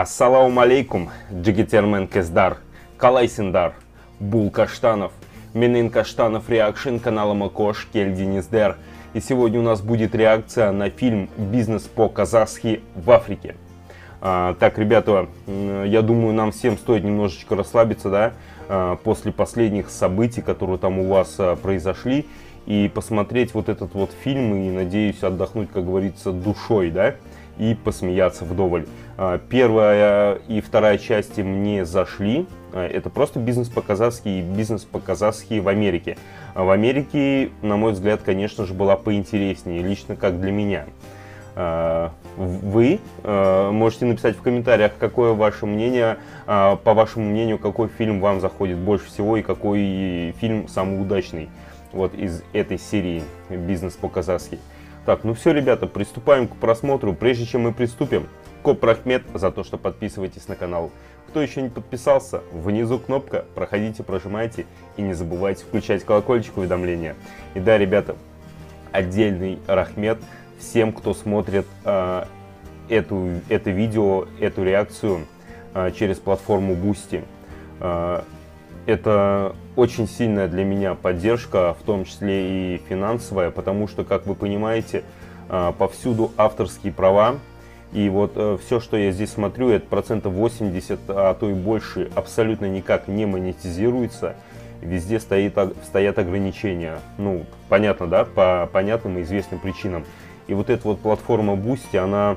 Ассалаум алейкум, джигитермен кездар, калайсиндар, бул каштанов, менин каштанов реакшн канала Макош, кельдиниздер. И сегодня у нас будет реакция на фильм «Бизнес по-казахски в Африке». Так, ребята, я думаю, нам всем стоит немножечко расслабиться, да, после последних событий, которые там у вас произошли, и посмотреть вот этот вот фильм, и, надеюсь, отдохнуть, как говорится, душой, да, и посмеяться вдоволь. Первая и вторая части мне зашли. Это просто «Бизнес по-казахски» и «Бизнес по-казахски в Америке». В Америке, на мой взгляд, конечно же, была поинтереснее, лично как для меня. Вы можете написать в комментариях, какое ваше мнение, по вашему мнению, какой фильм вам заходит больше всего и какой фильм самый удачный вот из этой серии «Бизнес по-казахски». Так, ну все, ребята, приступаем к просмотру. Прежде чем мы приступим, Коп Рахмет за то, что подписываетесь на канал. Кто еще не подписался, внизу кнопка, проходите, прожимайте и не забывайте включать колокольчик уведомления. И да, ребята, отдельный рахмет всем, кто смотрит это видео, эту реакцию через платформу Boosty. Это очень сильная для меня поддержка, в том числе и финансовая, потому что, как вы понимаете, повсюду авторские права. И вот все, что я здесь смотрю, это 80%, а то и больше, абсолютно никак не монетизируется. Везде стоят ограничения. Ну, понятно, да, по понятным и известным причинам. И вот эта вот платформа Boosty, она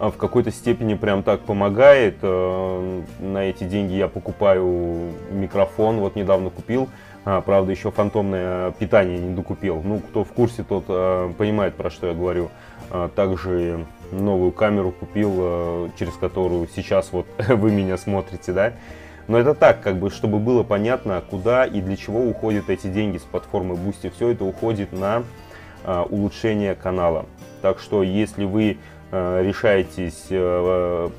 в какой-то степени прям так помогает. На эти деньги я покупаю микрофон, вот недавно купил. Правда, еще фантомное питание не докупил. Ну, кто в курсе, тот понимает, про что я говорю. Также новую камеру купил, через которую сейчас вот вы меня смотрите, да. Но это так, как бы, чтобы было понятно, куда и для чего уходят эти деньги с платформы Boosty. Все это уходит на улучшение канала. Так что, если вы решаетесь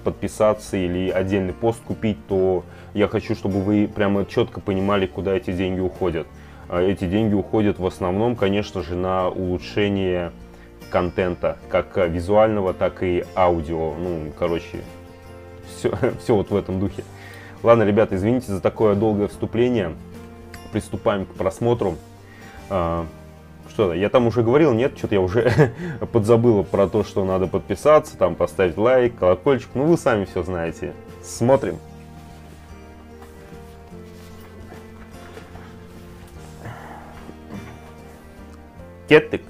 подписаться или отдельный пост купить, то я хочу, чтобы вы прямо четко понимали, куда эти деньги уходят. Эти деньги уходят в основном, конечно же, на улучшение контента, как визуального, так и аудио. Ну, короче, все вот в этом духе. Ладно, ребята, извините за такое долгое вступление. Приступаем к просмотру. Что-то я там уже говорил, нет, что-то я уже подзабыл про то, что надо подписаться, там поставить лайк, колокольчик. Ну, вы сами все знаете. Смотрим. Кеттик.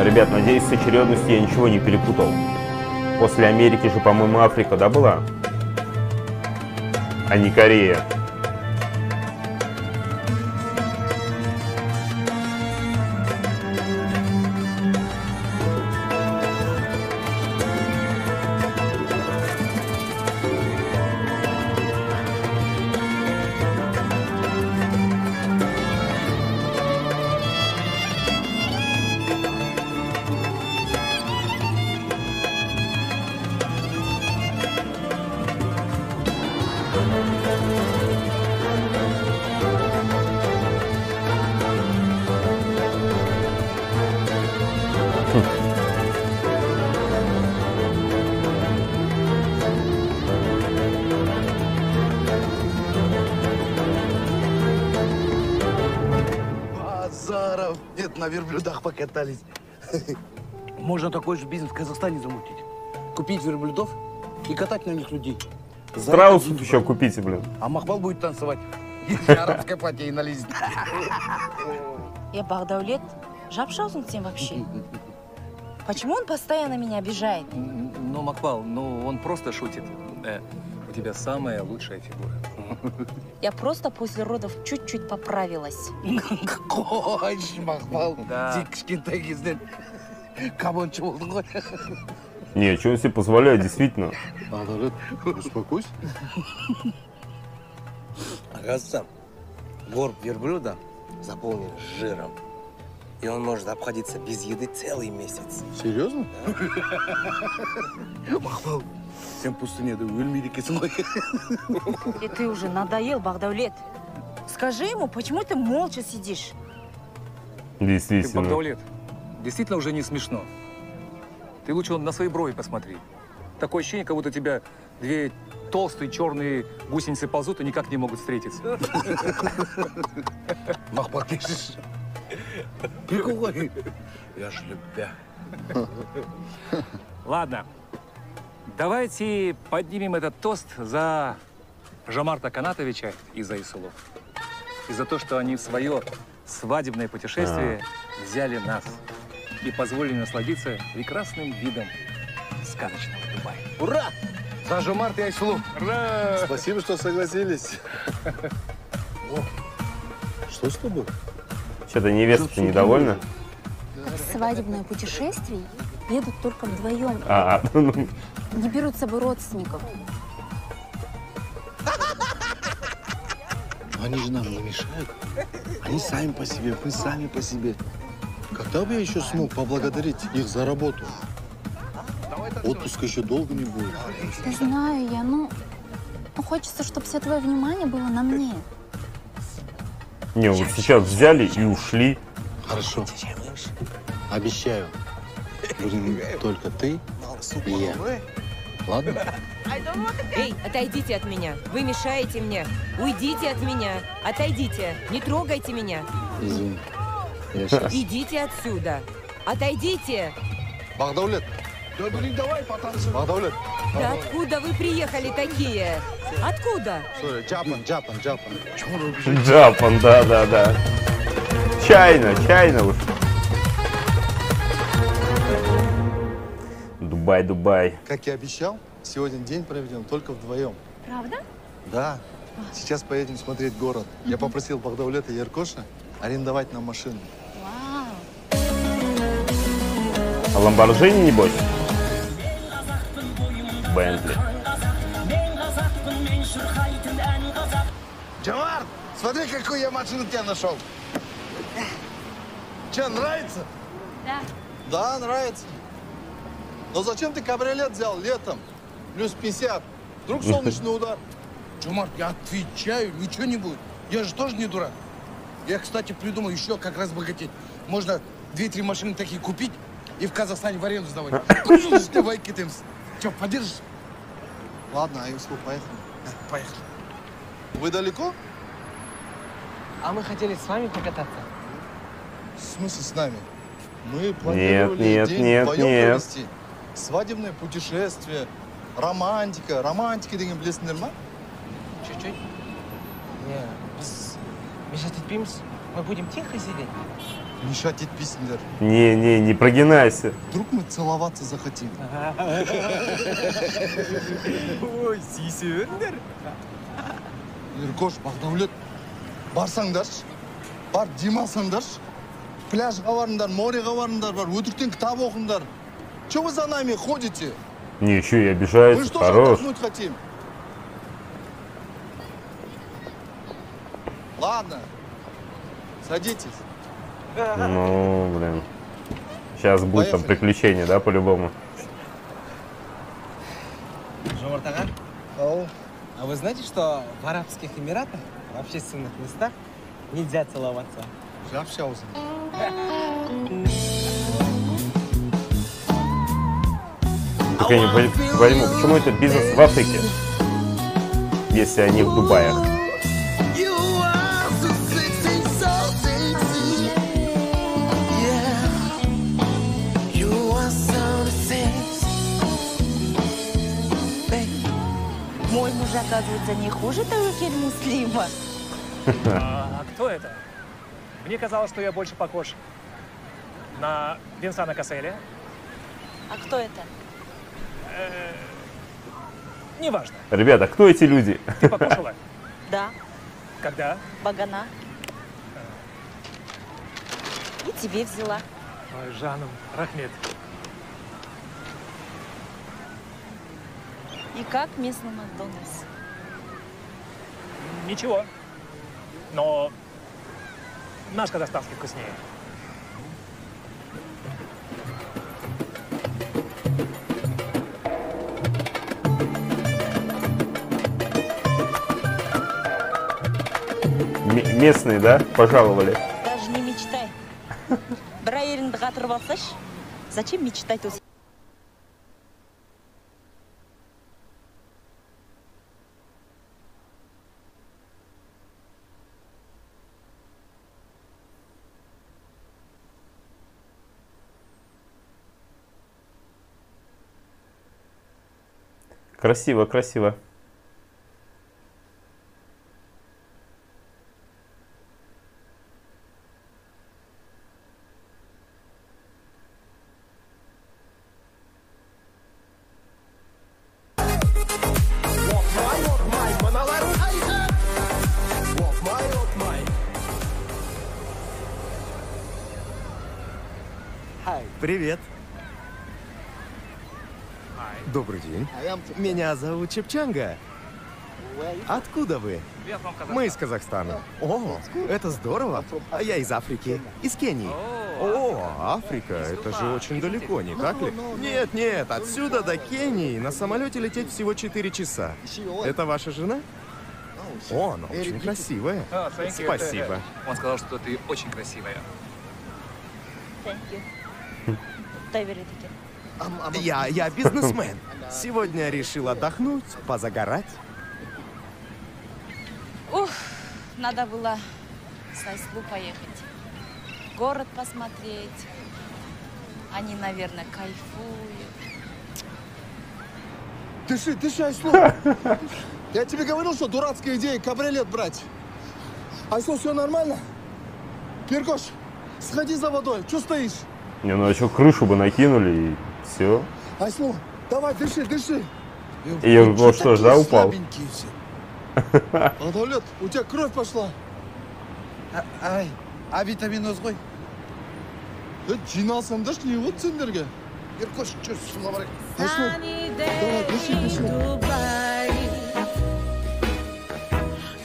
Ребят, надеюсь, с очередностью я ничего не перепутал. После Америки же, по-моему, Африка, да, была? А не Корея. Нет, на верблюдах покатались. Можно такой же бизнес в Казахстане замутить. Купить верблюдов и катать на них людей. Страусов еще купите, блин. А Махбал будет танцевать. И арабская патия налезет. Я Багдаулет. Жабшался он всем вообще. Почему он постоянно меня обижает? Ну, Махбал, ну он просто шутит. У тебя самая лучшая фигура. Я просто после родов чуть-чуть поправилась. Какой же Махбал. Не, что он себе позволяет, действительно. Успокойся. Оказывается, горб верблюда заполнен жиром. И он может обходиться без еды целый месяц. Серьезно? Махвал, всем пустыне, да өлмейді кесілой. И ты уже надоел, Багдаулет. Скажи ему, почему ты молча сидишь? Действительно. Ты, Багдаулет, действительно уже не смешно. Ты лучше на свои брови посмотри. Такое ощущение, как будто у тебя две толстые черные гусеницы ползут и никак не могут встретиться. Махвал, кешіш. Приколай. Я ж любя. Ладно, давайте поднимем этот тост за Жомарта Канатовича и за Исулов. И за то, что они в свое свадебное путешествие взяли нас и позволили насладиться прекрасным видом сказочного Дубая. Ура! За Жомарта и Исулов. Ура! Спасибо, что согласились. Что с тобой? Что-то невеста-то недовольна. В свадебное путешествие едут только вдвоем. Не берут с собой родственников. Они же нам не мешают. Они сами по себе, мы сами по себе. Когда бы я еще смог поблагодарить их за работу? Отпуска еще долго не будет. Да знаю я, ну хочется, чтобы все твое внимание было на мне. Не, вот сейчас взяли и ушли. Хорошо. Обещаю. Будем только ты и я. Ладно? Эй, отойдите от меня. Вы мешаете мне. Уйдите от меня. Отойдите. Не трогайте меня. Извини. Идите отсюда. Отойдите. Багдаулет. Да, блин, давай потанцуем. Багдаулет. Да откуда вы приехали такие? Откуда? Джапан. Джапан, да. Чайна вот. Дубай. Как я обещал, сегодня день проведем только вдвоем. Правда? Да. Сейчас поедем смотреть город. Я попросил Багдаулета и Яркоша арендовать нам машину. Вау. А ламборджини, небось? Бентли. Жомар, смотри, какую я машину тебе нашел. Че, нравится? Да. Да, нравится. Но зачем ты кабриолет взял летом? Плюс 50. Вдруг солнечный удар. Жомар, я отвечаю, ничего не будет. Я же тоже не дурак. Я, кстати, придумал еще как разбогатеть. Можно 2-3 машины такие купить и в Казахстане в аренду сдавать. Давай китаемся. Че, поддержишь? Ладно, Исулов, поехали. Поехали. Вы далеко? А мы хотели с вами покататься. В смысле с нами? Мы планировали день вдвоем провести. Свадебное путешествие, романтика. Романтика деген білесіңдер ма? Чуть-чуть. Не, біз мешать етпейміз. Мы будем тихо сидеть. Мешать етпейсіңдер. Не, не прогинайся. Вдруг мы целоваться захотим. Ой, сисендер. Еркош, Багдаулет, барсаңдаршы, бар демалсаңдаршы, пляжға барыңдар, мореға барыңдар, өтіріктен кітап оқыңдар. Че вы за нами ходите? Ничего, я обижаюсь. Мы же тоже отдохнуть хотим. Ладно, садитесь. Ну, блин. Сейчас будет там приключения, да, по-любому? Жомарт ага? А вы знаете, что в Арабских Эмиратах, в общественных местах, нельзя целоваться? Жабшаузен. Так я не пойму, почему этот бизнес в Африке, если они в Дубаях? Мой муж, оказывается, не хуже Таукель Муслима. А кто это? Мне казалось, что я больше похож на Винсана Касселя. А кто это? Неважно. Ребята, кто эти люди? Ты покушала? Да. Когда? Багана. И тебе взяла. Ой, жаным, рахмет. И как местный Макдональдс? Ничего. Но наш казахстанский вкуснее. местные, да, пожаловали? Даже не мечтай. Брайеринг оторвался. Зачем мечтать? Красиво, красиво. Привет. Добрый день. Меня зовут Чепчанга. Откуда вы? Мы из Казахстана. О, это здорово. А я из Африки. Из Кении. О, Африка, это же очень далеко, не так ли? Нет, нет, отсюда до Кении на самолете лететь всего 4 часа. Это ваша жена? О, она очень красивая. Спасибо. Он сказал, что ты очень красивая. Я бизнесмен. Сегодня решил отдохнуть, позагорать. Ух, надо было в Сайслу поехать. Город посмотреть. Они, наверное, кайфуют. Дыши, дыши, Айслу. Я тебе говорил, что дурацкая идея кабриолет брать. Айслу, все нормально? Пиркош, сходи за водой. Че стоишь? Не, ну а что, крышу бы накинули и все. Айслу, давай, дыши, дыши. И я думал, что ж, да, упал? Багдаулет, у тебя кровь пошла. Ай, а витамин озгой? Да, жиналсам дашь, не вот цендерге. Иркош, что ж, лаварик. Айслу, давай,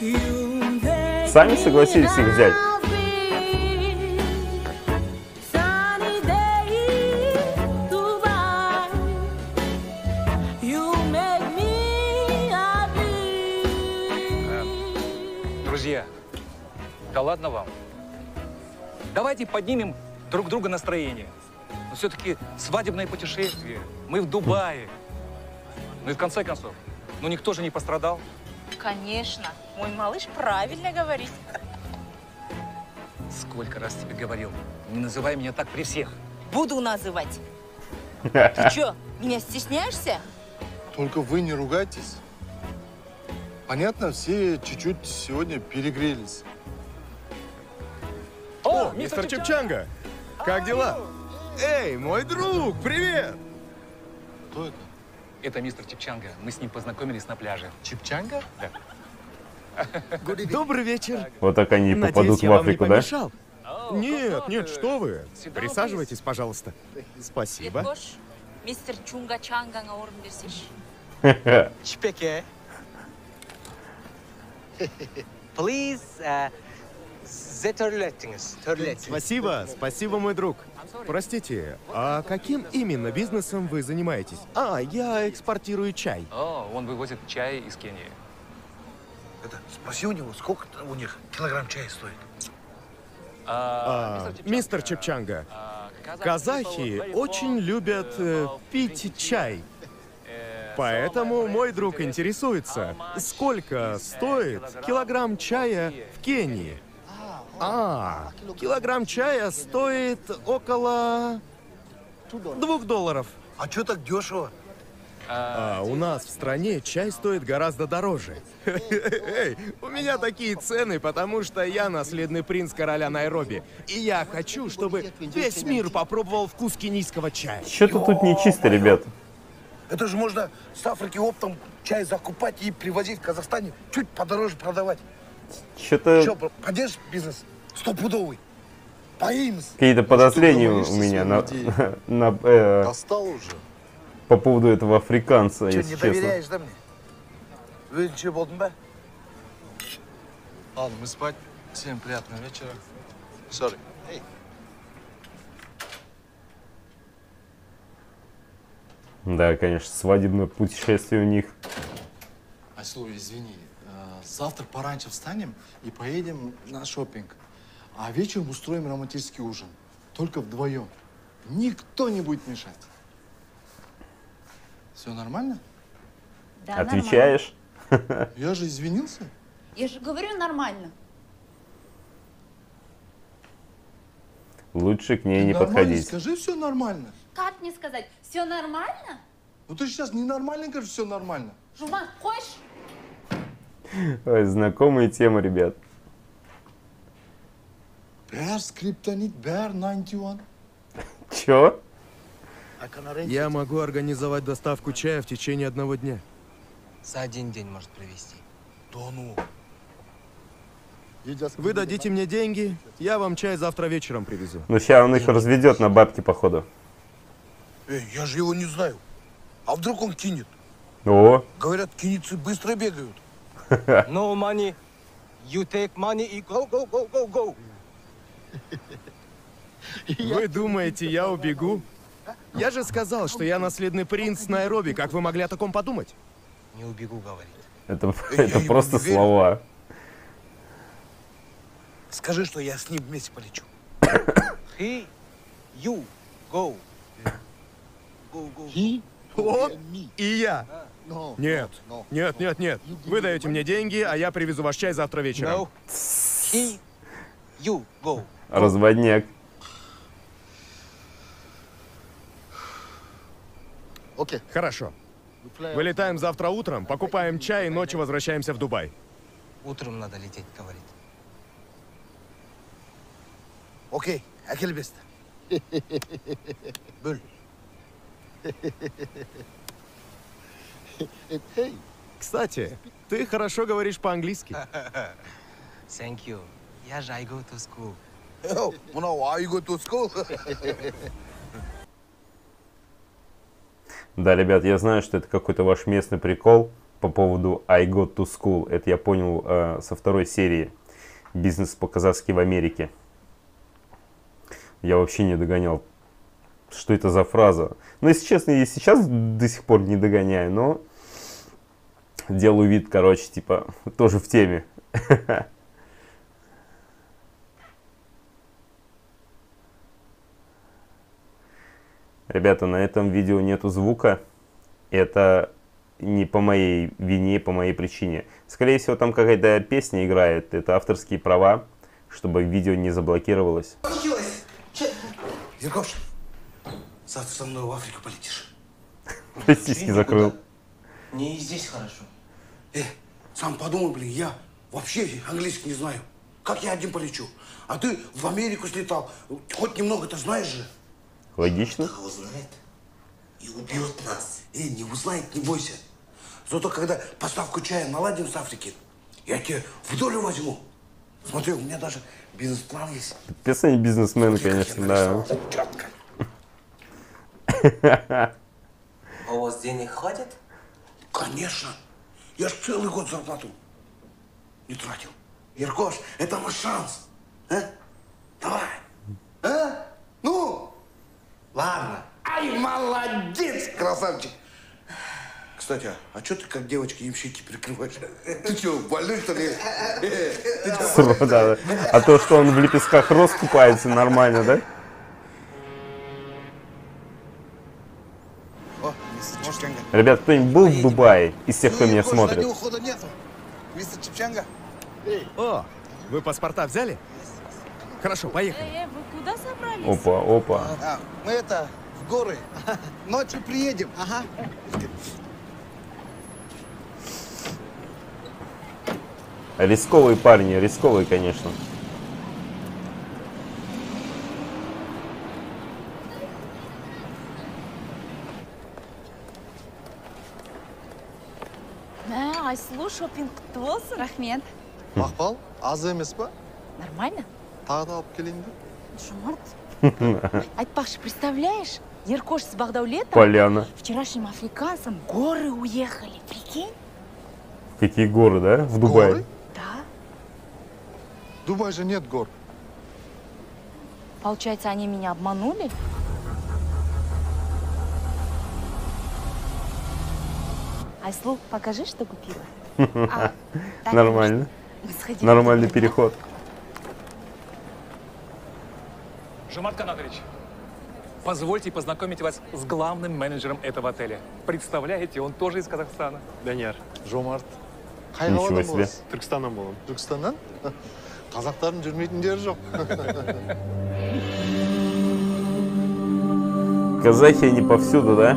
дыши, дыши. Сами согласились их взять. Да ладно вам. Давайте поднимем друг друга настроение. Но все-таки свадебное путешествие. Мы в Дубае. Ну и в конце концов, ну никто же не пострадал. Конечно. Мой малыш правильно говорит. Сколько раз тебе говорил, не называй меня так при всех. Буду называть. Ты что, меня стесняешься? Только вы не ругайтесь. Понятно, все чуть-чуть сегодня перегрелись. О, мистер Чепчанга! Как дела? Эй, мой друг, привет! Кто это? Это мистер Чепчанга. Мы с ним познакомились на пляже. Чепчанга? Да. Добрый вечер. Вот так они и попадут в Африку, да? Нет, нет, что вы. Присаживайтесь, пожалуйста. Спасибо. Мистер Чунга-Чанга на Орнберсиш. Чпеке. Please, спасибо, спасибо, мой друг. Простите, а каким именно бизнесом вы занимаетесь? А, я экспортирую чай. О, он вывозит чай из Кении. Это, спроси у него, сколько у них килограмм чая стоит. Мистер Чепчанга, казахи очень любят пить чай. Поэтому мой друг интересуется, сколько стоит килограмм чая в Кении. А, килограмм чая стоит около $2. А чё так дешево? А у нас в стране чай стоит гораздо дороже. Эй, у меня такие цены, потому что я наследный принц короля Найроби. И я хочу, чтобы весь мир попробовал вкус кенийского чая. Что-то тут нечисто, ребят. Это же можно с Африки оптом чай закупать и привозить в Казахстане, чуть подороже продавать. Что-то... Что, поддержишь бизнес? Стопудовый. Поимс. Какие-то подозрения у меня на достал уже. По поводу этого африканца, если честно. Ты не доверяешь, да, мне? Ничего, болтунба? Ладно, мы спать. Всем приятного вечера. Sorry. Hey. Да, конечно, свадебное путешествие у них. Айслу, извини. Завтра пораньше встанем и поедем на шопинг. А вечером устроим романтический ужин. Только вдвоем. Никто не будет мешать. Все нормально? Да, отвечаешь? Нормально. Я же извинился. Я же говорю, нормально. Лучше к ней не подходить. Скажи, все нормально. Как мне сказать? Все нормально? Ну ты сейчас ненормально говоришь, все нормально. Жуман, хочешь? Ой, знакомые темы, ребят. Бэр скриптонит, бэр 91. Чё? Я могу организовать доставку чая в течение одного дня. За один день может привезти. Да ну. Вы дадите мне деньги, я вам чай завтра вечером привезу. Ну сейчас он их разведет на бабки, походу. Эй, я же его не знаю. А вдруг он кинет? О. Говорят, киницы быстро бегают. No money, you take money и go, go, go, go, go. Вы думаете, я убегу? Я же сказал, что я наследный принц Найроби. Как вы могли о таком подумать? Не убегу, говорит. Это просто слова. Скажи, что я с ним вместе полечу. He, you, go. Go, go. He, он и я. No. Нет, no. Нет, нет, нет. Вы даете мне деньги, а я привезу ваш чай завтра вечером. No. He, you, go. Разводняк. Okay. Хорошо. Вылетаем завтра утром, покупаем чай и ночью возвращаемся в Дубай. Утром надо лететь, говорит. Окей, акельбест. Бюль. Кстати, ты хорошо говоришь по-английски. Thank you. Я же I go to school. Oh, no, I go to school. Да, ребят, я знаю, что это какой-то ваш местный прикол по поводу I go to school. Это я понял со второй серии «Бизнес по-казахски в Америке». Я вообще не догонял, что это за фраза. Ну, если честно, я сейчас до сих пор не догоняю, но делаю вид, короче, типа, тоже в теме. Ребята, на этом видео нету звука. Это не по моей вине, по моей причине. Скорее всего, там какая-то песня играет. Это авторские права, чтобы видео не заблокировалось. Яркош, завтра со мной в Африку полетишь. Сиськи закрыл. Не здесь хорошо. Сам подумай, блин, я вообще английский не знаю. Как я один полечу? А ты в Америку слетал. Хоть немного-то знаешь же. Логично. Кто узнает и убьет нас. Эй, не узнает, не бойся. Зато когда поставку чая наладим с Африки, я тебя в долю возьму. Смотри, у меня даже бизнес-план есть. Песня бизнесмен, конечно, да. Четко. У вас денег хватит? Конечно. Я ж целый год зарплату не тратил. Яркош, это мой шанс. А? Давай. А? Ну? Ладно. Ай, молодец, красавчик. Кстати, а что ты как девочка ямщики прикрываешь? Ты что, больной, что ли? А то, что он в лепестках роз купается, нормально, да? Ребят, кто-нибудь был в Дубае из тех, кто меня смотрит? Мистер Чепчанга. О, вы паспорта взяли? Хорошо, поехали. Вы куда собрались? Опа, опа. Мы это, в горы. Ночью приедем. Ага. Рисковые парни, рисковые, конечно. А слушай, шопинг твоз, рахмет. Махпал, азэмиспа? Нормально? Тогда обкелинга. Жомарт. Айтпахши, представляешь? Яркош с Багдаулетом. Поляна. Вчерашним африканцам горы уехали, прикинь? Какие горы, да? В Дубае. Горы? В Дубае же нет гор. Получается, они меня обманули? Айслу, покажи, что купила. Нормально. Нормальный переход. Жомарт Канатович, позвольте познакомить вас с главным менеджером этого отеля. Представляете, он тоже из Казахстана. Данияр, Жомарт. Ничего себе. Түркістаннан болам. Түркістаннан? Казақтардың жүрмейтін жері жоқ. Казахи не повсюду, да?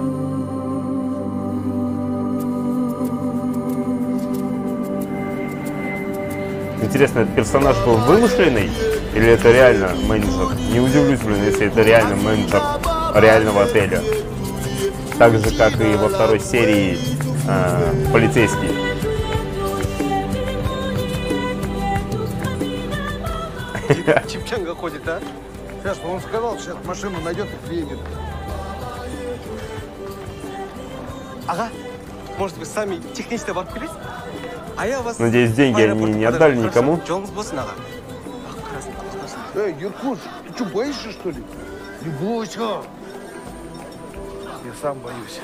Интересно, этот персонаж был вымышленный или это реально менеджер? Не удивлюсь, блин, если это реально менеджер реального отеля. Так же, как и во второй серии «Полицейский». Чепчанга ходит, а? Сейчас, он сказал, сейчас машину найдет и приедет. Ага, может вы сами технично воркнулись? А я вас... Надеюсь, деньги они не отдали никому. Эй, Юркуш, ты что, боишься, что ли? Не бойся. Я сам боюсь.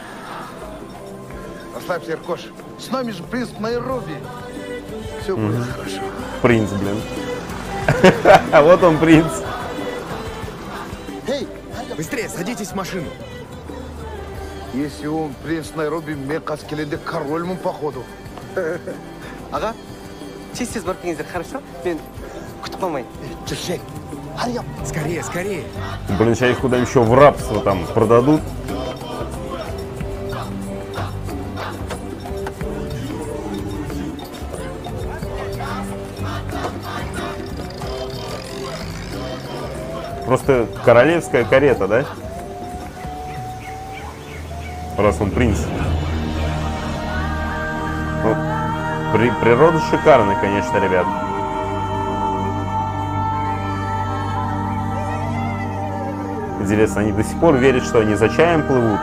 Расслабься, Юркуш. С нами же принц Найроби. Все будет хорошо. Принц, блин. А вот он, принц. Эй, быстрее, садитесь в машину. Если он принц Найроби, мне каскеледе король ему походу. Ага. Чистите сборкингзер, хорошо? Кто помой? Скорее, скорее. Блин, сейчас их куда еще в рабство там продадут. Просто королевская карета, да? Раз он принц. Ну, природа шикарная, конечно, ребят. Интересно, они до сих пор верят, что они за чаем плывут?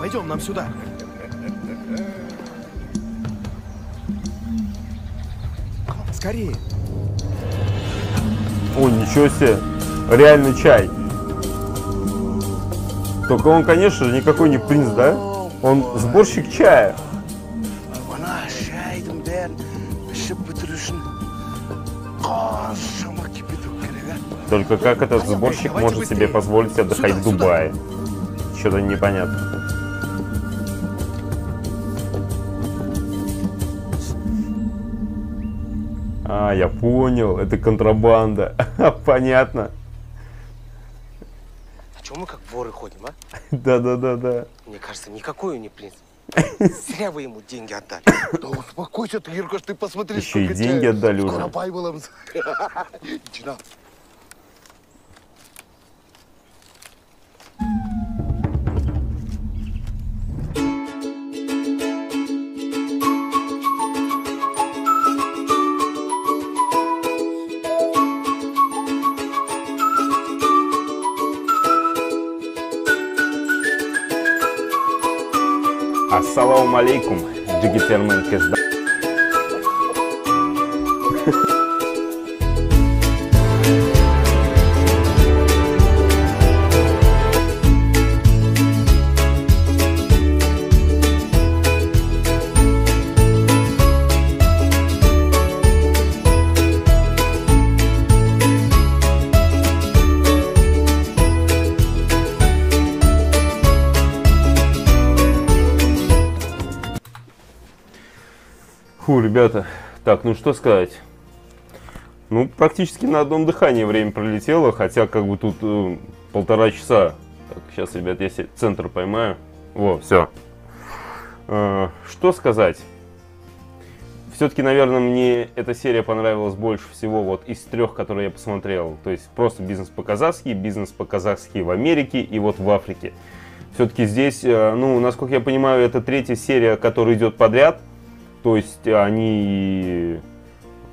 Пойдем нам сюда. Скорее. О, ничего себе. Реальный чай. Только он, конечно же, никакой не принц, да? Он сборщик чая. Только как этот сборщик может себе позволить отдыхать в Дубае? Что-то непонятно. А, я понял, это контрабанда. Понятно. А чё мы как воры ходим, а? Да. Мне кажется, никакой он не принц. Зря вы ему деньги отдали. Да успокойся ты, Юркаш, ты посмотри, что и деньги отдали уже. Ассаламу алейкум, джигитермен кезда. Фу, ребята, так, ну что сказать, ну практически на одном дыхании время пролетело, хотя как бы тут полтора часа. Так, сейчас, ребят, я центр поймаю. Во, все. Что сказать, все-таки, наверное, мне эта серия понравилась больше всего вот из трех, которые я посмотрел. То есть просто бизнес по-казахски, бизнес по-казахски в Америке и вот в Африке. Все-таки здесь, ну, насколько я понимаю, это третья серия, которая идет подряд. То есть они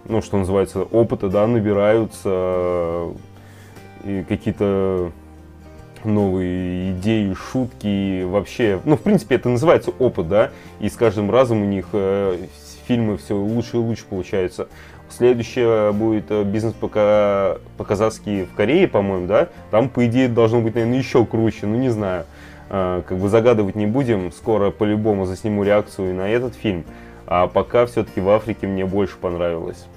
ну, что называется, опыта, да, набираются, и какие-то новые идеи, шутки, вообще, ну, в принципе, это называется опыт, да, и с каждым разом у них фильмы все лучше и лучше получаются. Следующее будет «Бизнес по-казахски в Корее», по-моему, да, там, по идее, должно быть, наверное, еще круче, ну, не знаю, как бы загадывать не будем, скоро по-любому засниму реакцию на этот фильм, а пока все-таки в Африке мне больше понравилось.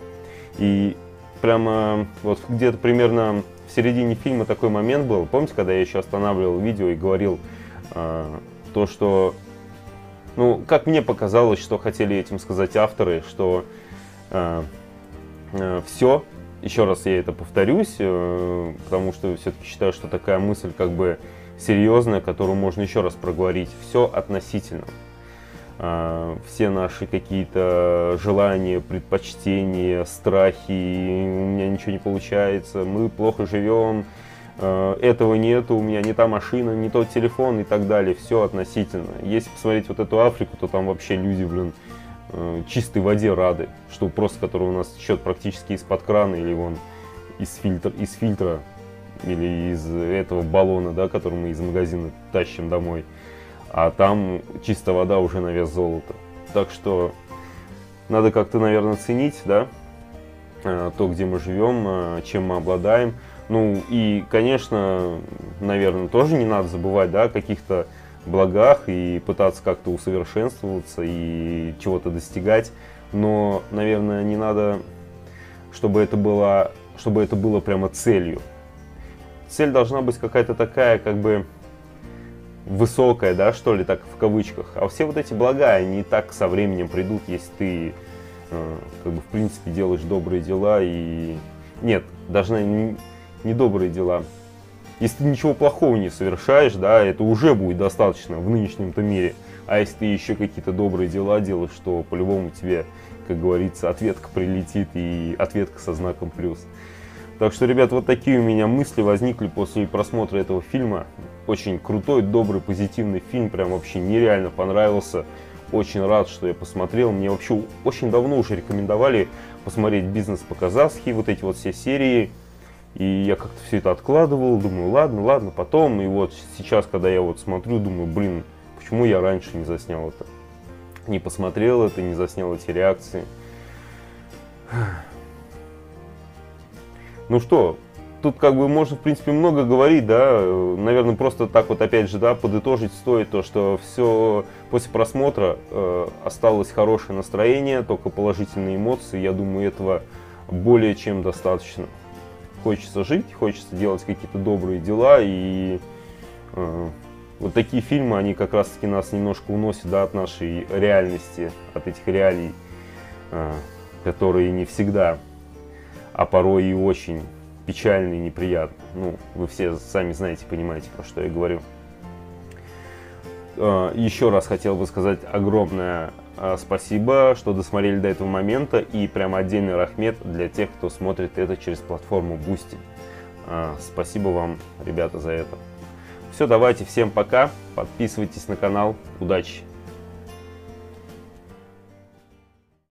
И прямо вот где-то примерно в середине фильма такой момент был, помните, когда я еще останавливал видео и говорил то, что, ну, как мне показалось, что хотели этим сказать авторы, что все, еще раз я это повторюсь, потому что все-таки считаю, что такая мысль как бы серьезная, которую можно еще раз проговорить, все относительно. Все наши какие-то желания, предпочтения, страхи, у меня ничего не получается, мы плохо живем, этого нету, у меня не та машина, не тот телефон и так далее, все относительно. Если посмотреть вот эту Африку, то там вообще люди, блин, чистой воде рады, что просто, который у нас течет практически из-под крана, или вон из фильтра, или из этого баллона, да, который мы из магазина тащим домой. А там чистая вода уже на вес золота. Так что надо как-то, наверное, ценить, да, то, где мы живем, чем мы обладаем. Ну и, конечно, наверное, тоже не надо забывать, да, о каких-то благах и пытаться как-то усовершенствоваться и чего-то достигать. Но, наверное, не надо, чтобы это было прямо целью. Цель должна быть какая-то такая, как бы, высокая, да, что ли, так в кавычках. А все вот эти блага, они и так со временем придут, если ты, как бы, в принципе, делаешь добрые дела и... Нет, даже не добрые дела. Если ты ничего плохого не совершаешь, да, это уже будет достаточно в нынешнем-то мире. А если ты еще какие-то добрые дела делаешь, то по-любому тебе, как говорится, ответка прилетит, и ответка со знаком плюс. Так что, ребят, вот такие у меня мысли возникли после просмотра этого фильма. Очень крутой, добрый, позитивный фильм, прям вообще нереально понравился. Очень рад, что я посмотрел. Мне вообще очень давно уже рекомендовали посмотреть «Бизнес по-казахски», вот эти вот все серии. И я как-то все это откладывал, думаю, ладно, потом. И вот сейчас, когда я вот смотрю, думаю, блин, почему я раньше не заснял это? Не посмотрел это, не заснял эти реакции. Ну что, тут как бы можно, в принципе, много говорить, да, наверное, просто так вот, опять же, да, подытожить стоит то, что все после просмотра осталось хорошее настроение, только положительные эмоции, я думаю, этого более чем достаточно. Хочется жить, хочется делать какие-то добрые дела, и вот такие фильмы, они как раз-таки нас немножко уносят, да, от нашей реальности, от этих реалий, которые не всегда... а порой и очень печально и неприятно. Ну, вы все сами знаете, понимаете, про что я говорю. Еще раз хотел бы сказать огромное спасибо, что досмотрели до этого момента, и прям отдельный рахмет для тех, кто смотрит это через платформу Boosty. Спасибо вам, ребята, за это. Все, давайте, всем пока, подписывайтесь на канал, удачи!